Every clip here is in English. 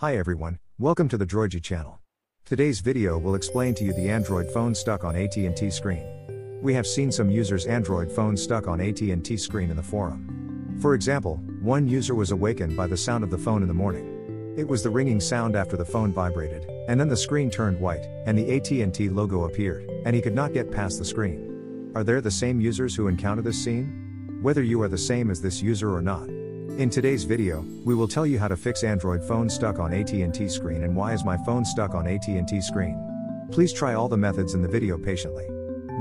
Hi everyone, welcome to the Droigy channel. Today's video will explain to you the Android phone stuck on AT&T screen. We have seen some users' Android phones stuck on AT&T screen in the forum. For example, one user was awakened by the sound of the phone in the morning. It was the ringing sound after the phone vibrated, and then the screen turned white, and the AT&T logo appeared, and he could not get past the screen. Are there the same users who encounter this scene? Whether you are the same as this user or not. In today's video, we will tell you how to fix Android phone stuck on AT&T screen and why is my phone stuck on AT&T screen. Please try all the methods in the video patiently.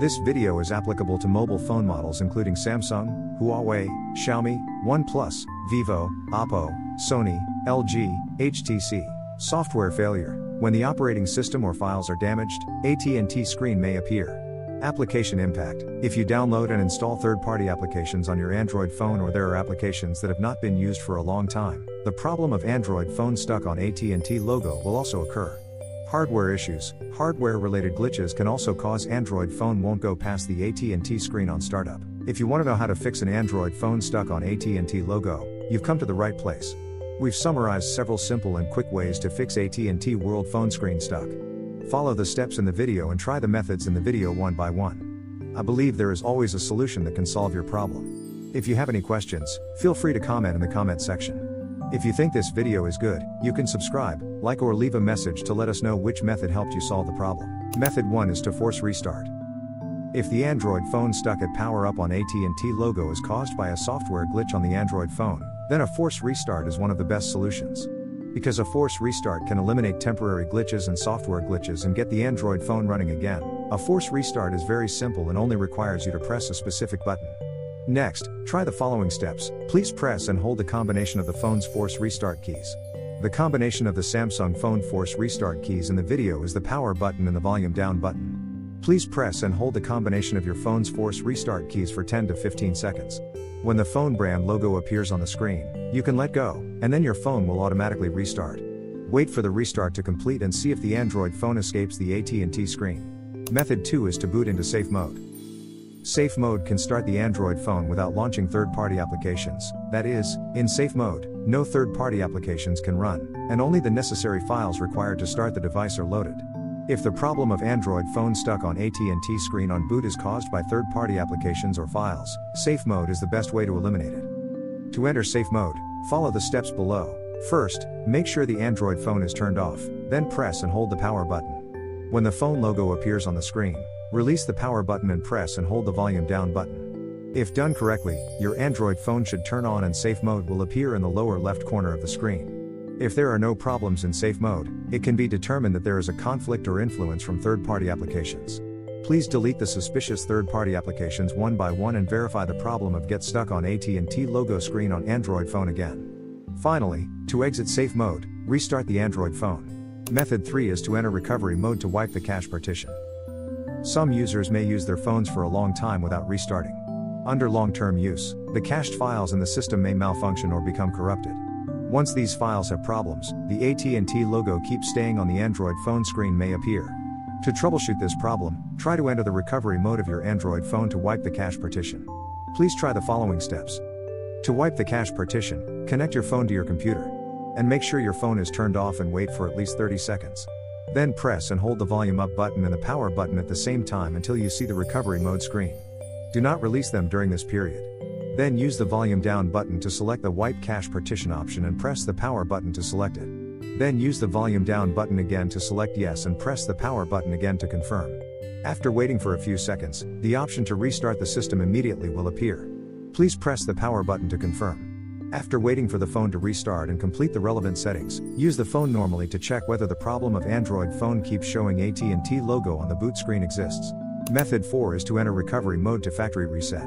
This video is applicable to mobile phone models including Samsung, Huawei, Xiaomi, OnePlus, Vivo, Oppo, Sony, LG, HTC. Software failure. When the operating system or files are damaged, AT&T screen may appear. Application impact. If you download and install third-party applications on your Android phone or there are applications that have not been used for a long time, the problem of Android phone stuck on AT&T logo will also occur. Hardware issues. Hardware-related glitches can also cause Android phone won't go past the AT&T screen on startup. If you want to know how to fix an Android phone stuck on AT&T logo, you've come to the right place. We've summarized several simple and quick ways to fix AT&T World phone screen stuck. Follow the steps in the video and try the methods in the video one by one. I believe there is always a solution that can solve your problem. If you have any questions, feel free to comment in the comment section. If you think this video is good, you can subscribe, like or leave a message to let us know which method helped you solve the problem. Method 1 is to force restart. If the Android phone stuck at power up on AT&T logo is caused by a software glitch on the Android phone, then a force restart is one of the best solutions. Because a force restart can eliminate temporary glitches and software glitches and get the Android phone running again, a force restart is very simple and only requires you to press a specific button. Next, try the following steps. Please press and hold the combination of the phone's force restart keys. The combination of the Samsung phone force restart keys in the video is the power button and the volume down button. Please press and hold the combination of your phone's force restart keys for 10 to 15 seconds. When the phone brand logo appears on the screen, you can let go, and then your phone will automatically restart. Wait for the restart to complete and see if the Android phone escapes the AT&T screen. Method 2 is to boot into safe mode. Safe mode can start the Android phone without launching third-party applications. That is, in safe mode, no third-party applications can run, and only the necessary files required to start the device are loaded. If the problem of Android phone stuck on AT&T screen on boot is caused by third-party applications or files, safe mode is the best way to eliminate it. To enter safe mode, follow the steps below. First, make sure the Android phone is turned off, then press and hold the power button. When the phone logo appears on the screen, release the power button and press and hold the volume down button. If done correctly, your Android phone should turn on and safe mode will appear in the lower left corner of the screen. If there are no problems in safe mode, it can be determined that there is a conflict or influence from third-party applications. Please delete the suspicious third-party applications one by one and verify the problem of get stuck on AT&T logo screen on Android phone again. Finally, to exit safe mode, restart the Android phone. Method 3 is to enter recovery mode to wipe the cache partition. Some users may use their phones for a long time without restarting. Under long-term use, the cached files in the system may malfunction or become corrupted. Once these files have problems, the AT&T logo keeps staying on the Android phone screen may appear. To troubleshoot this problem, try to enter the recovery mode of your Android phone to wipe the cache partition. Please try the following steps. To wipe the cache partition, connect your phone to your computer. And make sure your phone is turned off and wait for at least 30 seconds. Then press and hold the volume up button and the power button at the same time until you see the recovery mode screen. Do not release them during this period. Then use the volume down button to select the wipe cache partition option and press the power button to select it. Then use the volume down button again to select yes and press the power button again to confirm. After waiting for a few seconds, the option to restart the system immediately will appear. Please press the power button to confirm. After waiting for the phone to restart and complete the relevant settings, use the phone normally to check whether the problem of Android phone keeps showing AT&T logo on the boot screen exists. Method 4 is to enter recovery mode to factory reset.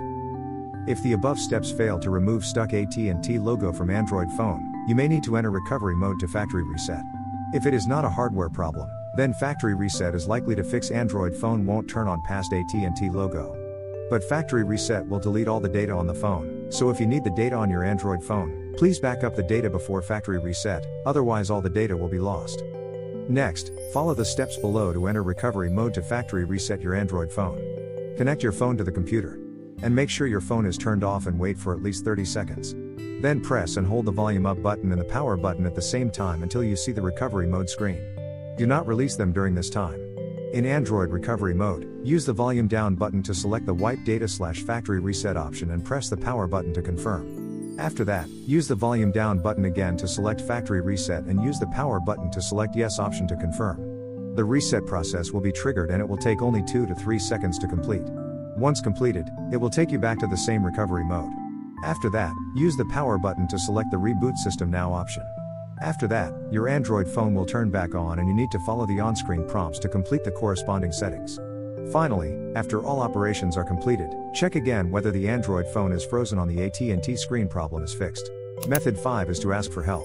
If the above steps fail to remove stuck AT&T logo from Android phone, you may need to enter recovery mode to factory reset. If it is not a hardware problem, then factory reset is likely to fix Android phone won't turn on past AT&T logo. But factory reset will delete all the data on the phone, so if you need the data on your Android phone, please back up the data before factory reset, otherwise all the data will be lost. Next, follow the steps below to enter recovery mode to factory reset your Android phone. Connect your phone to the computer. And make sure your phone is turned off and wait for at least 30 seconds. Then press and hold the volume up button and the power button at the same time until you see the recovery mode screen. Do not release them during this time. In Android recovery mode, use the volume down button to select the wipe data/factory reset option and press the power button to confirm. After that, use the volume down button again to select factory reset and use the power button to select yes option to confirm. The reset process will be triggered and it will take only 2 to 3 seconds to complete. Once completed, it will take you back to the same recovery mode. After that, use the power button to select the Reboot System Now option. After that, your Android phone will turn back on and you need to follow the on-screen prompts to complete the corresponding settings. Finally, after all operations are completed, check again whether the Android phone is frozen on the AT&T screen problem is fixed. Method 5 is to ask for help.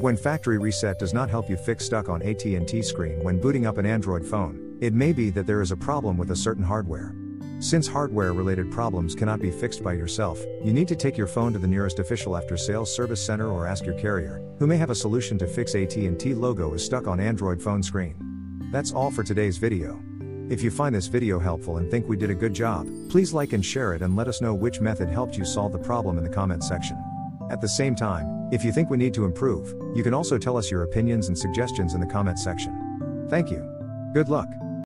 When factory reset does not help you fix stuck on AT&T screen when booting up an Android phone, it may be that there is a problem with a certain hardware. Since hardware-related problems cannot be fixed by yourself, you need to take your phone to the nearest official after-sales service center or ask your carrier, who may have a solution to fix AT&T logo is stuck on Android phone screen. That's all for today's video. If you find this video helpful and think we did a good job, please like and share it and let us know which method helped you solve the problem in the comment section. At the same time, if you think we need to improve, you can also tell us your opinions and suggestions in the comment section. Thank you. Good luck.